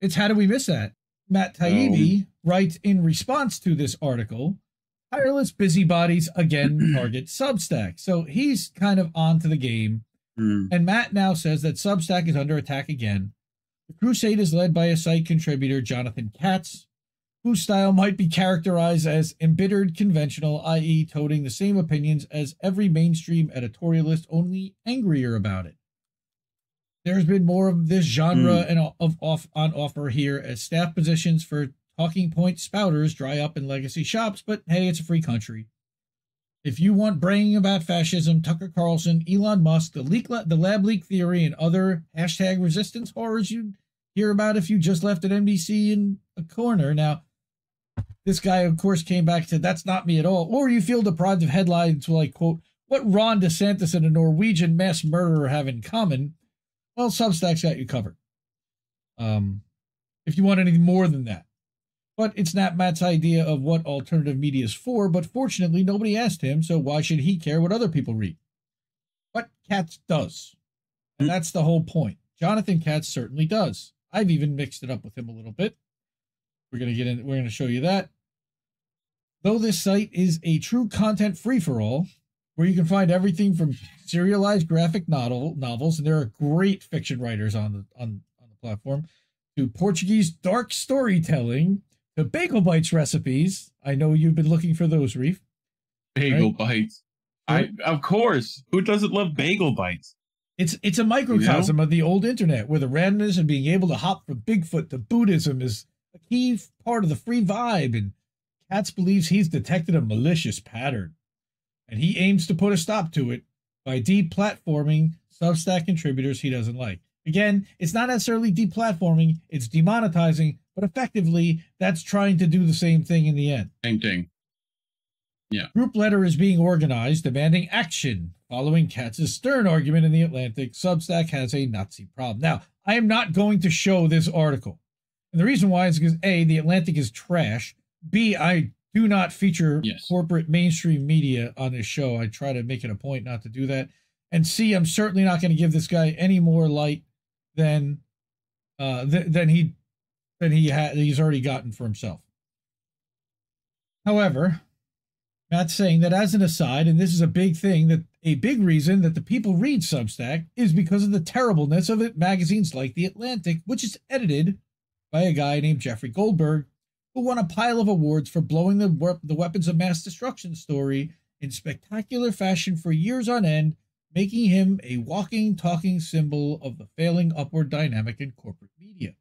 It's how do we miss that? Matt Taibbi writes in response to this article, tireless busybodies again target Substack. So he's kind of on to the game. And Matt now says that Substack is under attack again. The crusade is led by a site contributor, Jonathan Katz, whose style might be characterized as embittered conventional, i.e. toting the same opinions as every mainstream editorialist, only angrier about it. There's been more of this genre on offer here as staff positions for talking point spouters dry up in legacy shops, but hey, it's a free country. If you want braying about fascism, Tucker Carlson, Elon Musk, the lab leak theory, and other hashtag resistance horrors you'd hear about if you just left at NBC in a corner. Now, this guy, of course, came back and said, that's not me at all. Or you feel deprived of headlines like, quote, what Ron DeSantis and a Norwegian mass murderer have in common? Well, Substack's got you covered. If you want anything more than that. But it's not Matt's idea of what alternative media is for, but fortunately nobody asked him, so why should he care what other people read? But Katz does. And that's the whole point. Jonathan Katz certainly does. I've even mixed it up with him a little bit. We're going to get in, we're going to show you that. Though this site is a true content free-for-all, where you can find everything from serialized graphic novels, and there are great fiction writers on the platform, to Portuguese dark storytelling, the Bagel Bites recipes. I know you've been looking for those, Reef. Bagel Bites. Right? Of course. Who doesn't love Bagel Bites? It's a microcosm of the old internet, where the randomness and being able to hop from Bigfoot to Buddhism is a key part of the free vibe. And Katz believes he's detected a malicious pattern, and he aims to put a stop to it by deplatforming Substack contributors he doesn't like. Again, it's not necessarily deplatforming; it's demonetizing. But effectively, that's trying to do the same thing in the end. Same thing. Yeah. Group letter is being organized, demanding action. Following Katz's stern argument in The Atlantic, Substack has a Nazi problem. Now, I am not going to show this article. And the reason why is because, A, The Atlantic is trash. B, I do not feature corporate mainstream media on this show. I try to make it a point not to do that. And C, I'm certainly not going to give this guy any more light than he's already gotten for himself. However, Matt's saying that as an aside, and this is a big thing, that a big reason that the people read Substack is because of the terribleness of it, magazines like The Atlantic, which is edited by a guy named Jeffrey Goldberg, who won a pile of awards for blowing the weapons of mass destruction story in spectacular fashion for years on end, making him a walking, talking symbol of the failing upward dynamic in corporate media.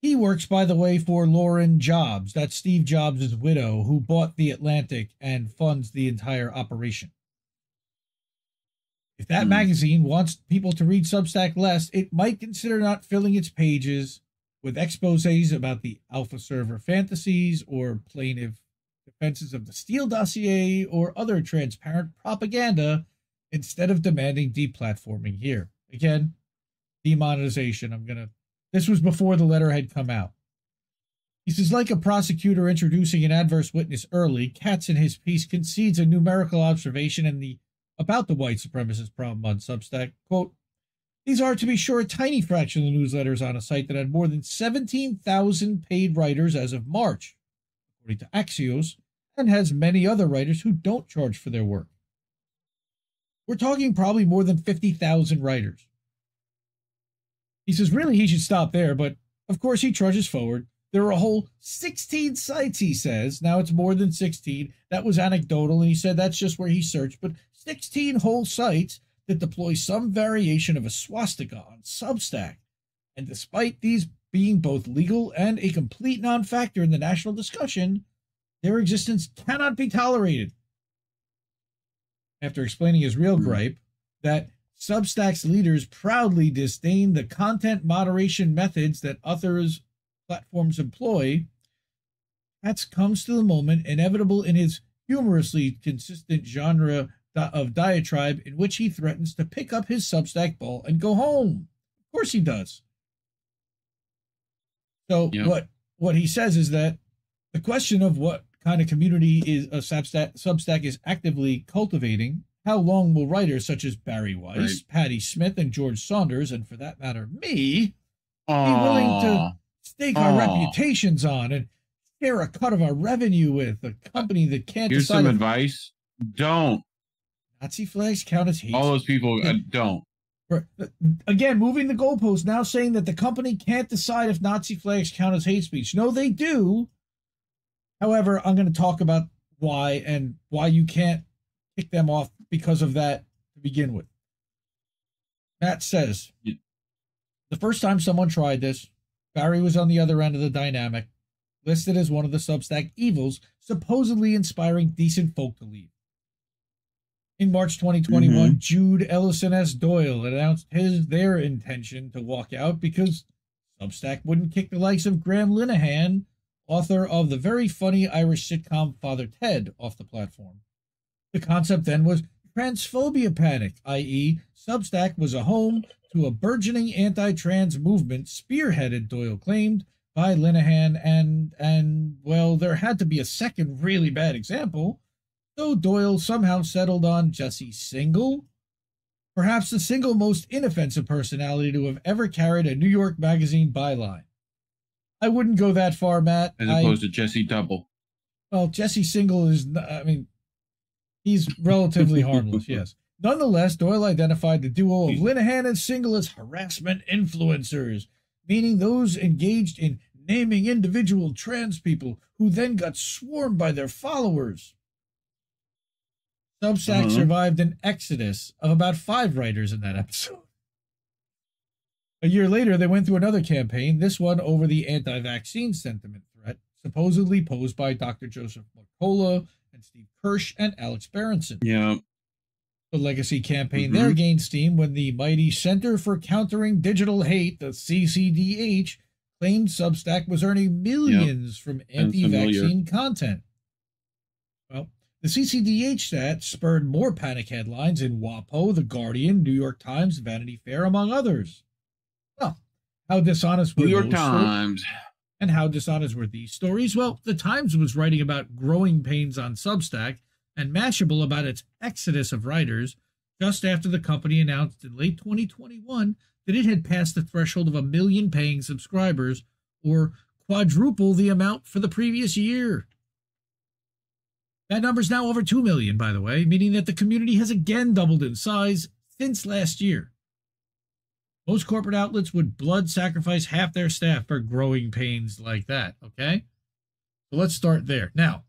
He works, by the way, for Lauren Jobs. That's Steve Jobs' widow, who bought The Atlantic and funds the entire operation. If that magazine wants people to read Substack less, it might consider not filling its pages with exposés about the alpha server fantasies or plaintive defenses of the Steele dossier or other transparent propaganda instead of demanding deplatforming here. Again, demonetization. This was before the letter had come out. He says, like a prosecutor introducing an adverse witness early, Katz in his piece concedes a numerical observation about the white supremacist problem on Substack. Quote, these are, to be sure, a tiny fraction of the newsletters on a site that had more than 17,000 paid writers as of March, according to Axios, and has many other writers who don't charge for their work. We're talking probably more than 50,000 writers. He says, really, he should stop there, but of course he trudges forward. There are a whole 16 sites, he says. Now it's more than 16. That was anecdotal, and he said that's just where he searched, but 16 whole sites that deploy some variation of a swastika on Substack. And despite these being both legal and a complete non-factor in the national discussion, their existence cannot be tolerated. After explaining his real gripe, that Substack's leaders proudly disdain the content moderation methods that other platforms employ, Katz comes to the moment inevitable in his humorously consistent genre of diatribe in which he threatens to pick up his Substack ball and go home. Of course he does. So what he says is that the question of what kind of community is a Substack is actively cultivating, how long will writers such as Barry Weiss, Patty Smith, and George Saunders, and for that matter, me, be willing to stake our reputations on and share a cut of our revenue with a company that can't Here's decide some advice. Don't. Nazi flags count as hate. All those people don't. Again, moving the goalposts, now saying that the company can't decide if Nazi flags count as hate speech. No, they do. However, I'm going to talk about why and why you can't kick them off because of that to begin with. Matt says, the first time someone tried this, Barry was on the other end of the dynamic, listed as one of the Substack evils, supposedly inspiring decent folk to leave. In March 2021, Jude Ellison S. Doyle announced their intention to walk out because Substack wouldn't kick the likes of Graham Linehan, author of the very funny Irish sitcom Father Ted, off the platform. The concept then was transphobia panic, i.e. Substack was a home to a burgeoning anti-trans movement spearheaded, Doyle claimed, by Linehan and well, there had to be a second really bad example. Though Doyle somehow settled on Jesse Singal, perhaps the single most inoffensive personality to have ever carried a New York Magazine byline. I wouldn't go that far, Matt. As opposed to Jesse Double. Well, Jesse Singal is, I mean, he's relatively harmless, yes. Nonetheless, Doyle identified the duo of Linehan and Singal as harassment influencers, meaning those engaged in naming individual trans people who then got swarmed by their followers. Substack survived an exodus of about 5 writers in that episode. A year later, they went through another campaign, this one over the anti-vaccine sentiment threat, supposedly posed by Dr. Joseph McCullough and Steve Kirsch and Alex Berenson. Yeah. The legacy campaign there gained steam when the mighty Center for Countering Digital Hate, the CCDH, claimed Substack was earning millions from anti-vaccine content. Well, the CCDH that spurred more panic headlines in WAPO, The Guardian, New York Times, Vanity Fair, among others. Well, how dishonest were these stories? Well, The Times was writing about growing pains on Substack and Mashable about its exodus of writers just after the company announced in late 2021 that it had passed the threshold of 1 million paying subscribers, or quadruple the amount for the previous year. That number is now over 2 million, by the way, meaning that the community has again doubled in size since last year. Most corporate outlets would blood sacrifice half their staff for growing pains like that, okay? So let's start there. Now,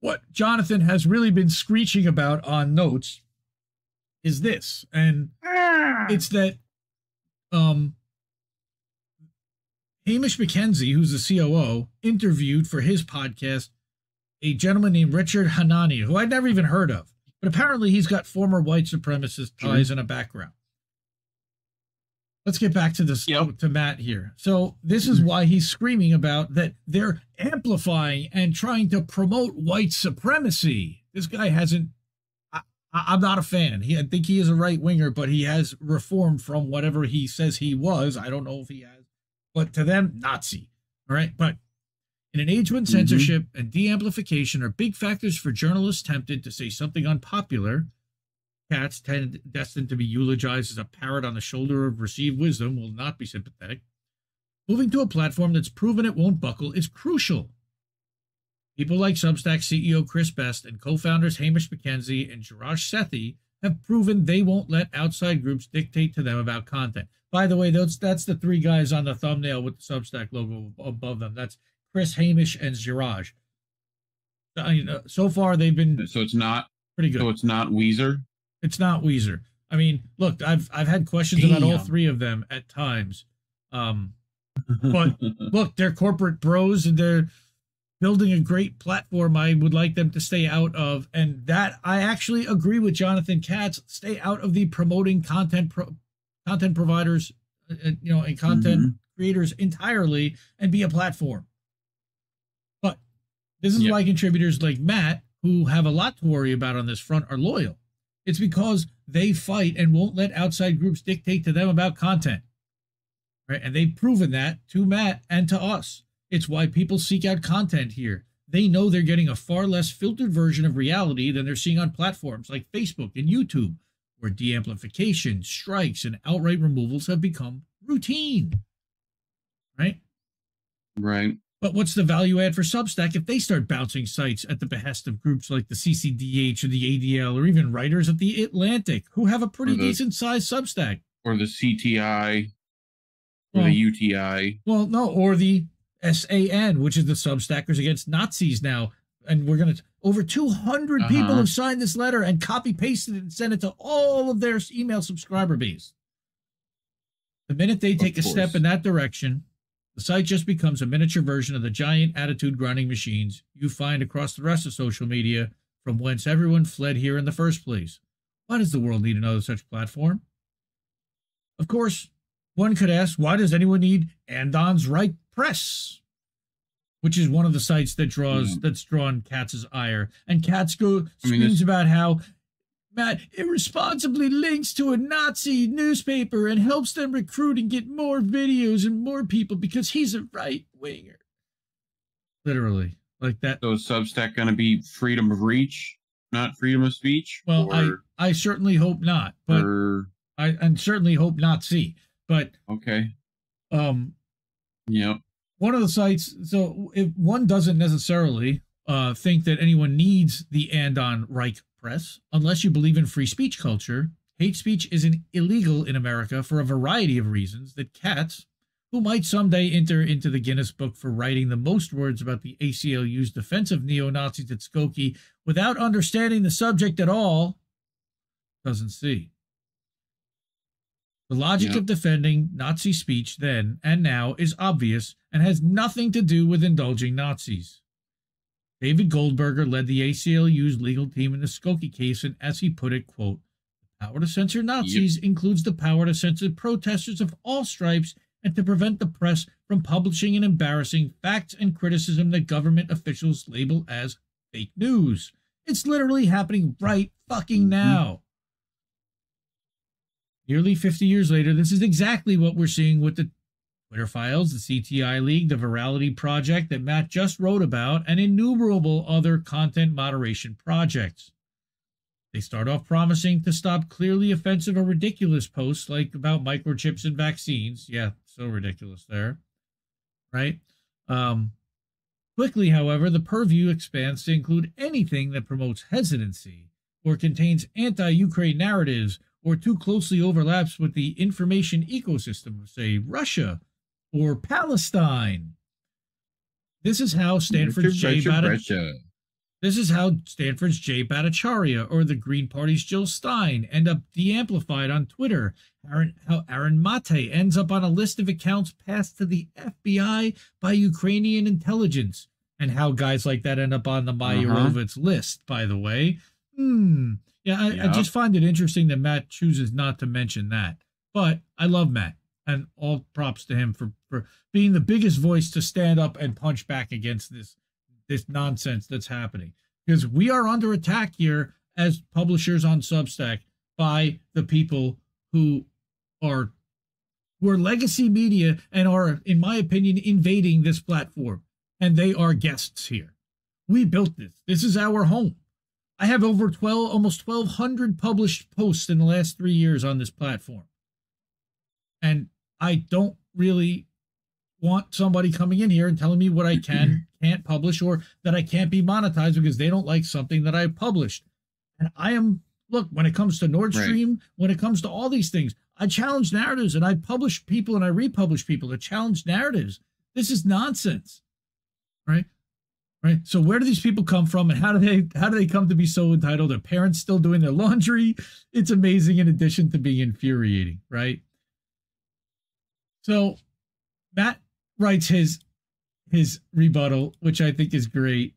what Jonathan has really been screeching about on notes is this, and it's that Hamish McKenzie, who's the COO, interviewed for his podcast a gentleman named Richard Hanani, who I'd never even heard of, but apparently he's got former white supremacist ties in a background. Let's get back to this, to Matt here. So this is why he's screaming about that they're amplifying and trying to promote white supremacy. This guy hasn't, I'm not a fan. I think he is a right winger, but he has reformed from whatever he says he was. I don't know if he has, but to them, Nazi. All right. But in an age when censorship and de-amplification are big factors for journalists tempted to say something unpopular, Katz, destined to be eulogized as a parrot on the shoulder of received wisdom, will not be sympathetic. Moving to a platform that's proven it won't buckle is crucial. People like Substack CEO Chris Best and co-founders Hamish McKenzie and Jairaj Sethi have proven they won't let outside groups dictate to them about content. By the way, that's the 3 guys on the thumbnail with the Substack logo above them. That's Chris, Hamish, and Jairaj. So far, they've been pretty good. So it's not Weezer. It's not Weezer. I mean, look, I've had questions about all 3 of them at times, but look, they're corporate bros and they're building a great platform. I would like them to stay out of, and that I actually agree with Jonathan Katz. Stay out of the promoting content providers, you know, and content creators entirely, and be a platform. This is why contributors like Matt, who have a lot to worry about on this front, are loyal. It's because they fight and won't let outside groups dictate to them about content. Right? And they've proven that to Matt and to us. It's why people seek out content here. They know they're getting a far less filtered version of reality than they're seeing on platforms like Facebook and YouTube, where de-amplification, strikes, and outright removals have become routine, right? Right. But what's the value add for Substack if they start bouncing sites at the behest of groups like the CCDH or the ADL or even writers at the Atlantic, who have a pretty decent-sized Substack? Or the CTI or the UTI. Well, no, or the SAN, which is the Substackers Against Nazis now. And we're going to – over 200 people have signed this letter and copy-pasted it and sent it to all of their email subscriber base. The minute they take a step in that direction – the site just becomes a miniature version of the giant attitude-grinding machines you find across the rest of social media, from whence everyone fled here in the first place. Why does the world need another such platform? Of course, one could ask, why does anyone need Andon's Right Press? Which is one of the sites that that's drawn Katz's ire. And Katz screams about how Matt irresponsibly links to a Nazi newspaper and helps them recruit and get more videos and more people because he's a right-winger. Literally, like that. So is Substack going to be freedom of reach, not freedom of speech? Well, or, I certainly hope not. But I certainly hope not see. But okay. Yeah. One of the sites, so if one doesn't necessarily think that anyone needs the Andon Reich Press, unless you believe in free speech culture. Hate speech isn't illegal in America for a variety of reasons that Katz, who might someday enter into the Guinness Book for writing the most words about the ACLU's defense of neo-Nazis at Skokie without understanding the subject at all, doesn't see. The logic of defending Nazi speech then and now is obvious and has nothing to do with indulging Nazis. David Goldberger led the ACLU's legal team in the Skokie case, and as he put it, quote, the power to censor Nazis includes the power to censor protesters of all stripes and to prevent the press from publishing and embarrassing facts and criticism that government officials label as fake news. It's literally happening right fucking now. Nearly 50 years later, this is exactly what we're seeing with the Twitter Files, the CTI League, the Virality Project that Matt just wrote about, and innumerable other content moderation projects. They start off promising to stop clearly offensive or ridiculous posts like about microchips and vaccines. Yeah, so ridiculous there, right? Quickly, however, the purview expands to include anything that promotes hesitancy or contains anti-Ukraine narratives or too closely overlaps with the information ecosystem of, say, Russia or Palestine. This is how Stanford's Jay Bhattacharya or the Green Party's Jill Stein end up de-amplified on Twitter. How Aaron Mate ends up on a list of accounts passed to the FBI by Ukrainian intelligence. And how guys like that end up on the Mayarovitz list, by the way. Yeah, I just find it interesting that Matt chooses not to mention that. But I love Matt. And all props to him for being the biggest voice to stand up and punch back against this nonsense that's happening. Because we are under attack here as publishers on Substack by the people who are legacy media and are, in my opinion, invading this platform. And they are guests here. We built this. This is our home. I have over almost 1,200 published posts in the last 3 years on this platform. And I don't really want somebody coming in here and telling me what I can't publish, or that I can't be monetized because they don't like something that I published. And I am, look, when it comes to Nord Stream, when it comes to all these things, I challenge narratives and I publish people and I republish people that challenge narratives. This is nonsense, right? Right. So where do these people come from, and how do they come to be so entitled? Their parents still doing their laundry? It's amazing, in addition to being infuriating, right? So Matt writes his rebuttal, which I think is great.